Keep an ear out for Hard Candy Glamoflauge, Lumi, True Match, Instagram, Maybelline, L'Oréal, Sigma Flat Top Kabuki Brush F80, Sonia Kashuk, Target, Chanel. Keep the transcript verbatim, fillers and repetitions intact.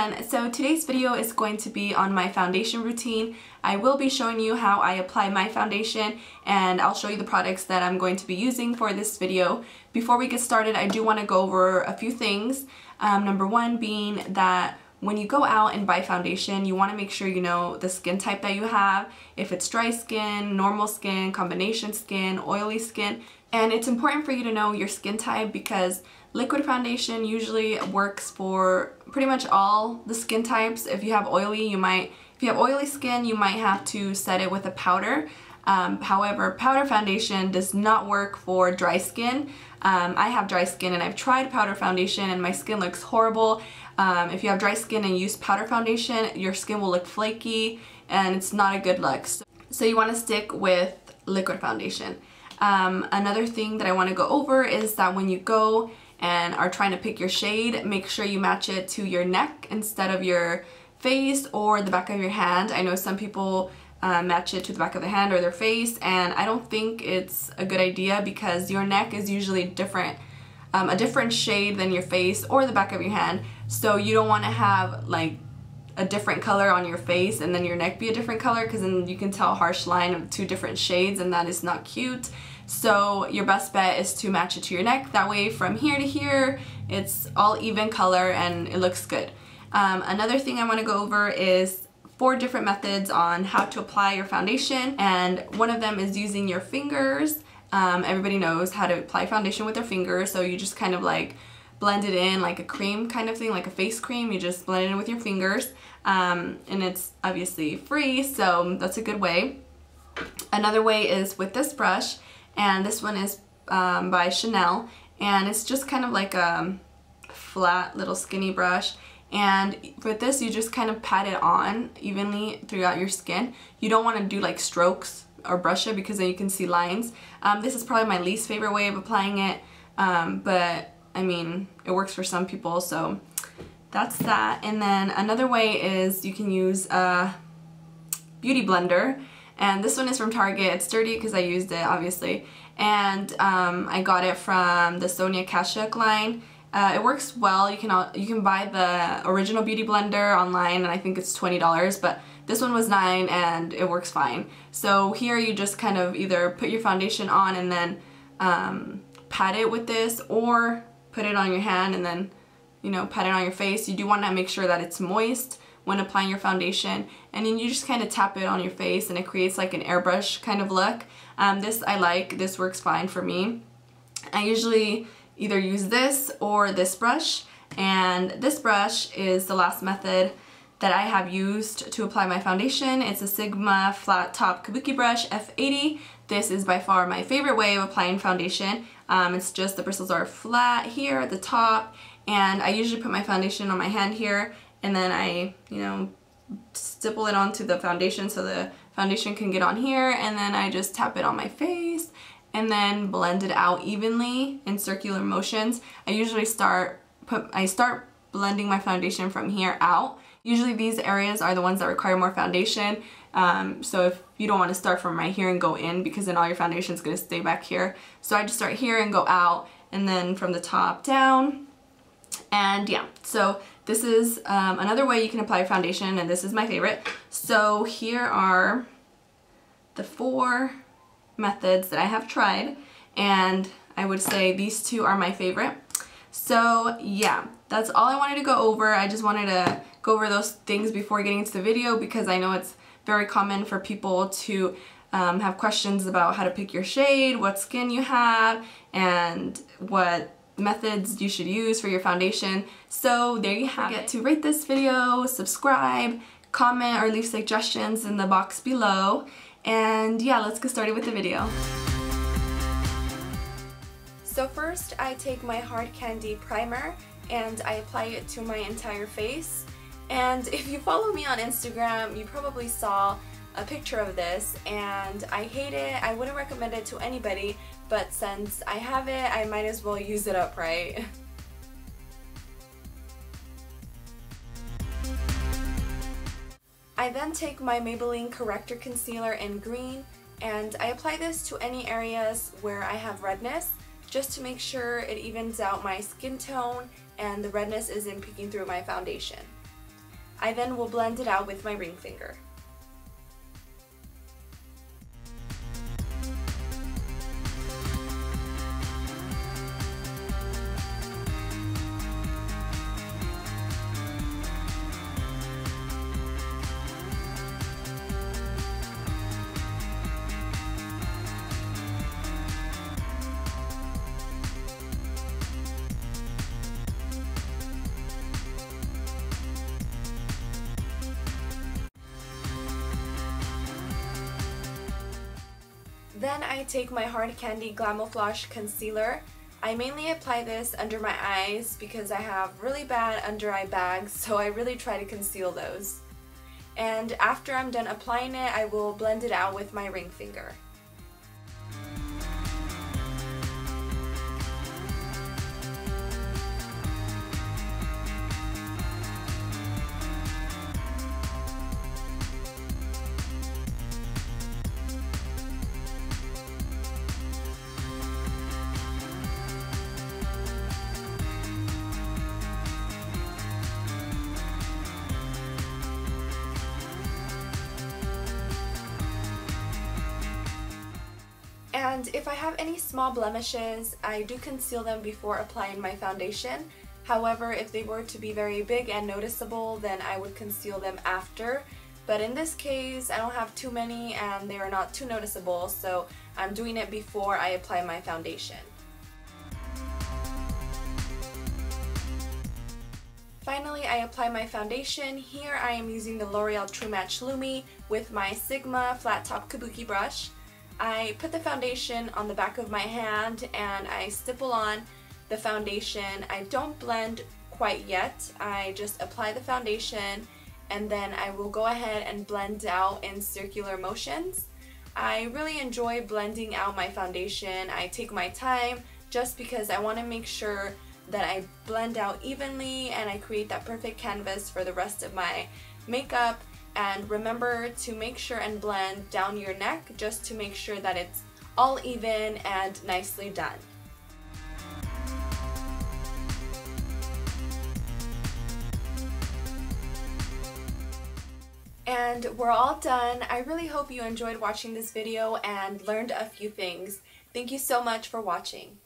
everyone, so today's video is going to be on my foundation routine. I will be showing you how I apply my foundation and I'll show you the products that I'm going to be using for this video. Before we get started, I do want to go over a few things. Um, number one being that when you go out and buy foundation, you want to make sure you know the skin type that you have, if it's dry skin, normal skin, combination skin, oily skin, and it's important for you to know your skin type because liquid foundation usually works for pretty much all the skin types. If you have oily, you might, if you have oily skin, you might have to set it with a powder. Um, however, powder foundation does not work for dry skin. Um, I have dry skin and I've tried powder foundation and my skin looks horrible. Um, if you have dry skin and use powder foundation, your skin will look flaky and it's not a good look. So, so you want to stick with liquid foundation. Um, another thing that I want to go over is that when you go and are trying to pick your shade, make sure you match it to your neck instead of your face or the back of your hand. I know some people Uh, match it to the back of the hand or their face, and I don't think it's a good idea because your neck is usually different, um, a different shade than your face or the back of your hand, so you don't want to have like a different color on your face and then your neck be a different color because then you can tell a harsh line of two different shades and that is not cute. So your best bet is to match it to your neck, that way from here to here it's all even color and it looks good. Um, another thing I want to go over is four different methods on how to apply your foundation, and one of them is using your fingers. Um, everybody knows how to apply foundation with their fingers, so you just kind of like blend it in like a cream kind of thing, like a face cream. You just blend it in with your fingers, um, and it's obviously free, so that's a good way. Another way is with this brush, and this one is um, by Chanel, and it's just kind of like a flat little skinny brush. And with this, you just kind of pat it on evenly throughout your skin. You don't want to do like strokes or brush it because then you can see lines. Um, this is probably my least favorite way of applying it, um, but I mean, it works for some people, so that's that. And then another way is you can use a beauty blender, and this one is from Target. It's dirty because I used it, obviously, and um, I got it from the Sonia Kashuk line. Uh, it works well. You can all, you can buy the original beauty blender online and I think it's twenty dollars, but this one was nine and it works fine. So here you just kind of either put your foundation on and then um, pat it with this, or put it on your hand and then, you know, pat it on your face. You do want to make sure that it's moist when applying your foundation, and then you just kind of tap it on your face and it creates like an airbrush kind of look. Um, this I like. This works fine for me. I usually either use this or this brush, and this brush is the last method that I have used to apply my foundation. It's a Sigma Flat Top Kabuki Brush F eighty. This is by far my favorite way of applying foundation. Um, it's just the bristles are flat here at the top, and I usually put my foundation on my hand here and then I, you know, stipple it onto the foundation so the foundation can get on here, and then I just tap it on my face and then blend it out evenly in circular motions. I usually start put I start blending my foundation from here out. Usually these areas are the ones that require more foundation, um, so if you don't want to start from right here and go in, because then all your foundation is going to stay back here. So I just start here and go out, and then from the top down. And yeah, so this is um, another way you can apply your foundation, and this is my favorite. So here are the four methods that I have tried, and I would say these two are my favorite. So yeah, that's all I wanted to go over. I just wanted to go over those things before getting into the video because I know it's very common for people to um, have questions about how to pick your shade, what skin you have, and what methods you should use for your foundation. So there you have it. Don't forget to rate this video, subscribe, comment, or leave suggestions in the box below. And yeah, let's get started with the video. So first I take my Hard Candy primer and I apply it to my entire face. And if you follow me on Instagram, you probably saw a picture of this, and I hate it. I wouldn't recommend it to anybody, but since I have it, I might as well use it up, right? I then take my Maybelline Corrector Concealer in green and I apply this to any areas where I have redness, just to make sure it evens out my skin tone and the redness isn't peeking through my foundation. I then will blend it out with my ring finger. Then I take my Hard Candy Glamoflauge Concealer. I mainly apply this under my eyes because I have really bad under eye bags, so I really try to conceal those. And after I'm done applying it, I will blend it out with my ring finger. And if I have any small blemishes, I do conceal them before applying my foundation. However, if they were to be very big and noticeable, then I would conceal them after. But in this case, I don't have too many and they are not too noticeable, so I'm doing it before I apply my foundation. Finally, I apply my foundation. Here I am using the L'Oréal True Match Lumi with my Sigma Flat Top Kabuki Brush. I put the foundation on the back of my hand and I stipple on the foundation. I don't blend quite yet. I just apply the foundation and then I will go ahead and blend out in circular motions. I really enjoy blending out my foundation. I take my time just because I want to make sure that I blend out evenly and I create that perfect canvas for the rest of my makeup. And remember to make sure and blend down your neck just to make sure that it's all even and nicely done. And we're all done. I really hope you enjoyed watching this video and learned a few things. Thank you so much for watching.